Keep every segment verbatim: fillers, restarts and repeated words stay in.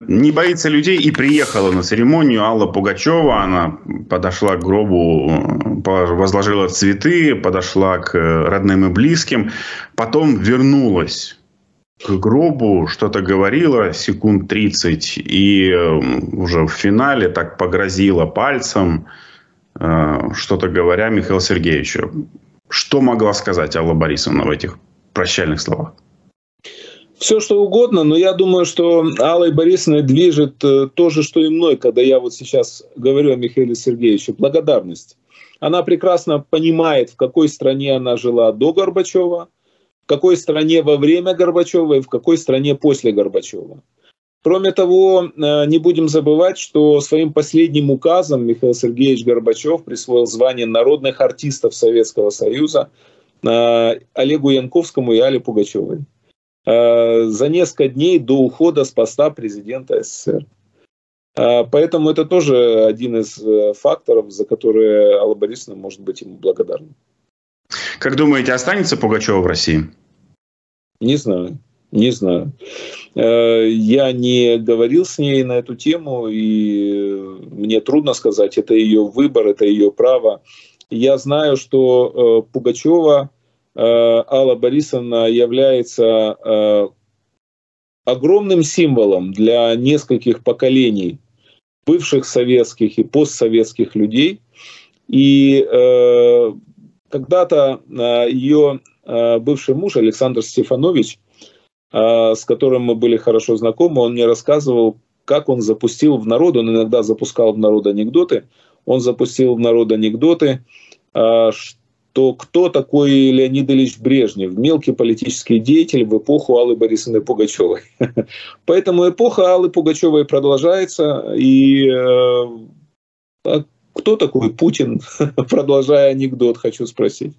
Не боится людей и приехала на церемонию Алла Пугачева. Она подошла к гробу, возложила цветы, подошла к родным и близким. Потом вернулась к гробу, что-то говорила секунд тридцать и уже в финале так погрозила пальцем, что-то говоря Михаилу Сергеевичу. Что могла сказать Алла Борисовна в этих прощальных словах? Все, что угодно, но я думаю, что Аллой Борисовной движет то же, что и мной, когда я вот сейчас говорю о Михаиле Сергеевиче. Благодарность. Она прекрасно понимает, в какой стране она жила до Горбачева, в какой стране во время Горбачева и в какой стране после Горбачева. Кроме того, не будем забывать, что своим последним указом Михаил Сергеевич Горбачев присвоил звание народных артистов Советского Союза Олегу Янковскому и Алле Пугачевой за несколько дней до ухода с поста президента СССР. Поэтому это тоже один из факторов, за которые Алла Борисовна может быть ему благодарна. Как думаете, останется Пугачева в России? Не знаю, не знаю. Я не говорил с ней на эту тему, и мне трудно сказать, это ее выбор, это ее право. Я знаю, что Пугачева Алла Борисовна является э, огромным символом для нескольких поколений бывших советских и постсоветских людей. И э, когда-то э, ее э, бывший муж Александр Стефанович, э, с которым мы были хорошо знакомы, он мне рассказывал, как он запустил в народ, он иногда запускал в народ анекдоты, он запустил в народ анекдоты, э, то кто такой Леонид Ильич Брежнев? Мелкий политический деятель в эпоху Аллы Борисовны Пугачевой. Поэтому эпоха Аллы Пугачевой продолжается. И э, кто такой Путин? Продолжая анекдот, хочу спросить.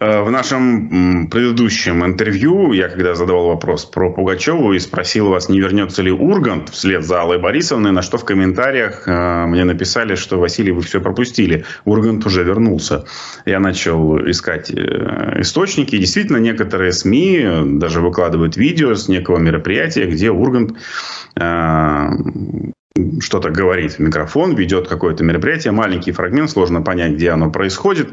В нашем предыдущем интервью я когда задавал вопрос про Пугачеву и спросил вас, не вернется ли Ургант вслед за Аллой Борисовной, на что в комментариях мне написали, что Василий, вы все пропустили, Ургант уже вернулся. Я начал искать источники. Действительно, некоторые СМИ даже выкладывают видео с некого мероприятия, где Ургант что-то говорит в микрофон, ведет какое-то мероприятие, маленький фрагмент, сложно понять, где оно происходит.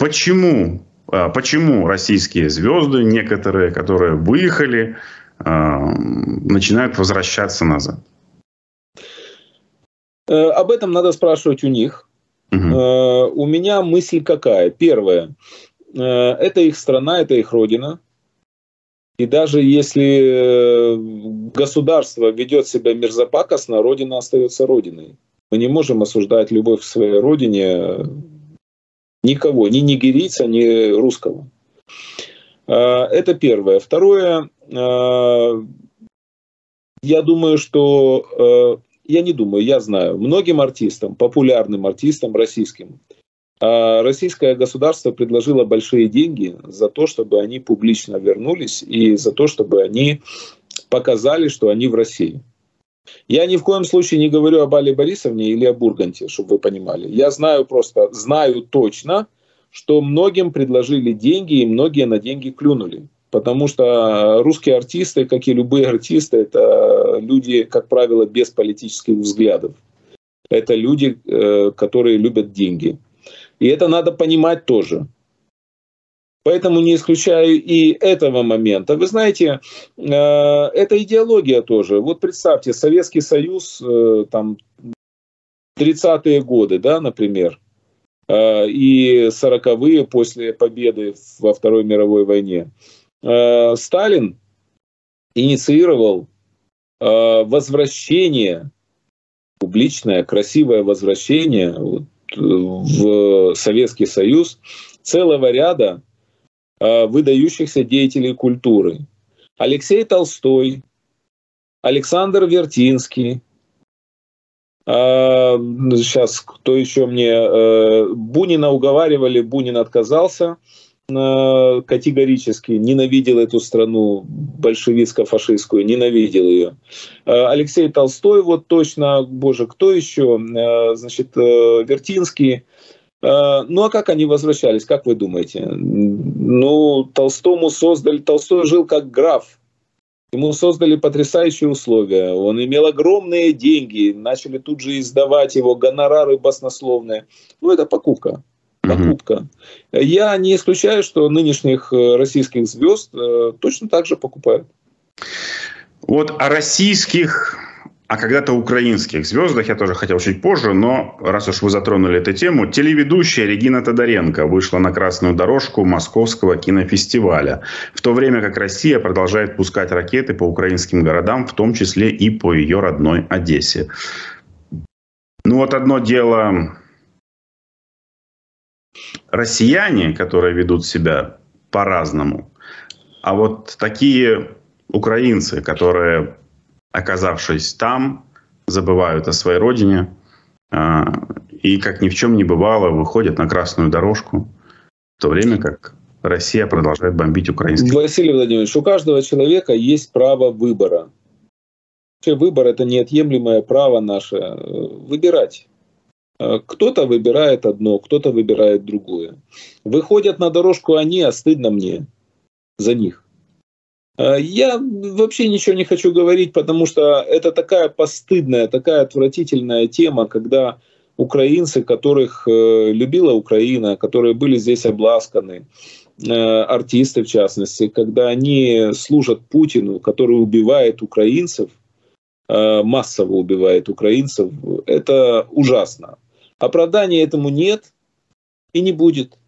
Почему, почему российские звезды, некоторые, которые выехали, начинают возвращаться назад? Об этом надо спрашивать у них. Угу. У меня мысль какая? Первое. Это их страна, это их родина. И даже если государство ведет себя мерзопакостно, родина остается родиной. Мы не можем осуждать любовь к своей родине никого, ни нигерийца, ни русского. Это первое. Второе, я думаю, что... Я не думаю, я знаю. Многим артистам, популярным артистам российским, российское государство предложило большие деньги за то, чтобы они публично вернулись и за то, чтобы они показали, что они в России. Я ни в коем случае не говорю об Алле Борисовне или об Урганте, чтобы вы понимали. Я знаю просто, знаю точно, что многим предложили деньги, и многие на деньги клюнули. Потому что русские артисты, как и любые артисты, это люди, как правило, без политических взглядов. Это люди, которые любят деньги. И это надо понимать тоже. Поэтому не исключаю и этого момента. Вы знаете, э, это идеология тоже. Вот представьте, Советский Союз, э, там, тридцатые годы, да, например, э, и сороковые после победы во Второй мировой войне. Э, Сталин инициировал э, возвращение, публичное, красивое возвращение вот, в Советский Союз целого ряда выдающихся деятелей культуры. Алексей Толстой, Александр Вертинский, сейчас кто еще мне... Бунина уговаривали, Бунин отказался категорически, ненавидел эту страну большевистско-фашистскую, ненавидел ее. Алексей Толстой, вот точно, боже, кто еще? Значит, Вертинский. Ну а как они возвращались, как вы думаете? Ну, Толстому создали... Толстой жил как граф. Ему создали потрясающие условия, он имел огромные деньги, начали тут же издавать его гонорары баснословные. Ну, это покупка. Покупка. Mm-hmm. Я не исключаю, что нынешних российских звезд точно так же покупают. Вот о российских, а когда-то украинских звездах я тоже хотел чуть позже, но раз уж вы затронули эту тему, телеведущая Регина Тодоренко вышла на красную дорожку Московского кинофестиваля, в то время как Россия продолжает пускать ракеты по украинским городам, в том числе и по ее родной Одессе. Ну вот одно дело... Россияне, которые ведут себя по-разному, а вот такие украинцы, которые, оказавшись там, забывают о своей родине и, как ни в чем не бывало, выходят на красную дорожку, в то время как Россия продолжает бомбить украинских. Василий Владимирович, у каждого человека есть право выбора. Выбор — это неотъемлемое право наше выбирать. Кто-то выбирает одно, кто-то выбирает другое. Выходят на дорожку они, а стыдно мне за них. Я вообще ничего не хочу говорить, потому что это такая постыдная, такая отвратительная тема, когда украинцы, которых любила Украина, которые были здесь обласканы, артисты в частности, когда они служат Путину, который убивает украинцев, массово убивает украинцев, это ужасно. Оправдания этому нет и не будет.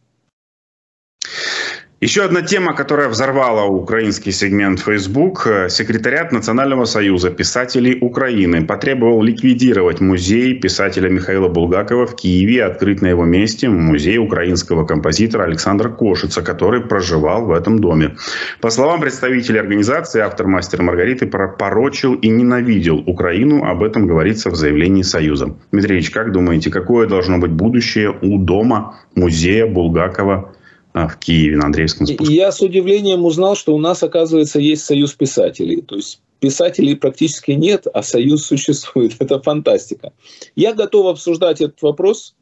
Еще одна тема, которая взорвала украинский сегмент Facebook. Секретариат Национального союза писателей Украины потребовал ликвидировать музей писателя Михаила Булгакова в Киеве и открыть на его месте музей украинского композитора Александра Кошица, который проживал в этом доме. По словам представителей организации, автор «Мастера Маргариты» порочил и ненавидел Украину. Об этом говорится в заявлении союза. Дмитрий Ильич, как думаете, какое должно быть будущее у дома музея Булгакова в Киеве на Андреевском спуске? Я с удивлением узнал, что у нас, оказывается, есть союз писателей. То есть писателей практически нет, а союз существует. Это фантастика. Я готов обсуждать этот вопрос,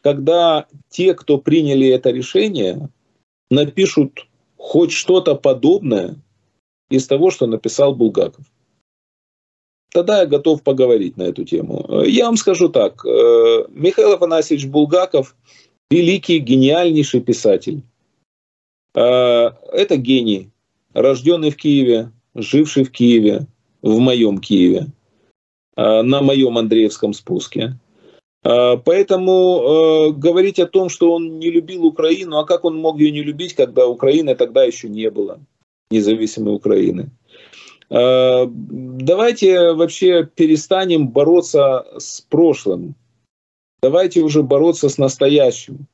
когда те, кто приняли это решение, напишут хоть что-то подобное из того, что написал Булгаков. Тогда я готов поговорить на эту тему. Я вам скажу так. Михаил Афанасьевич Булгаков — великий, гениальнейший писатель. Это гений, рожденный в Киеве, живший в Киеве, в моем Киеве, на моем Андреевском спуске. Поэтому говорить о том, что он не любил Украину, а как он мог ее не любить, когда Украины тогда еще не было, независимой Украины. Давайте вообще перестанем бороться с прошлым. Давайте уже бороться с настоящим.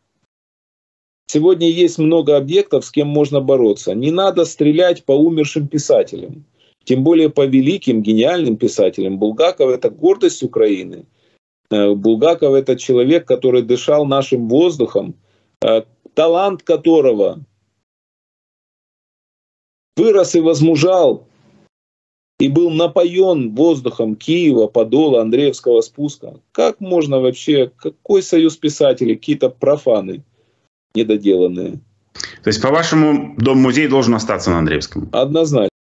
Сегодня есть много объектов, с кем можно бороться. Не надо стрелять по умершим писателям. Тем более по великим, гениальным писателям. Булгаков — это гордость Украины. Булгаков — это человек, который дышал нашим воздухом, талант которого вырос и возмужал, и был напоен воздухом Киева, Подола, Андреевского спуска. Как можно вообще, какой союз писателей, какие-то профаны недоделанные? То есть, по-вашему, дом-музей должен остаться на Андреевском? Однозначно.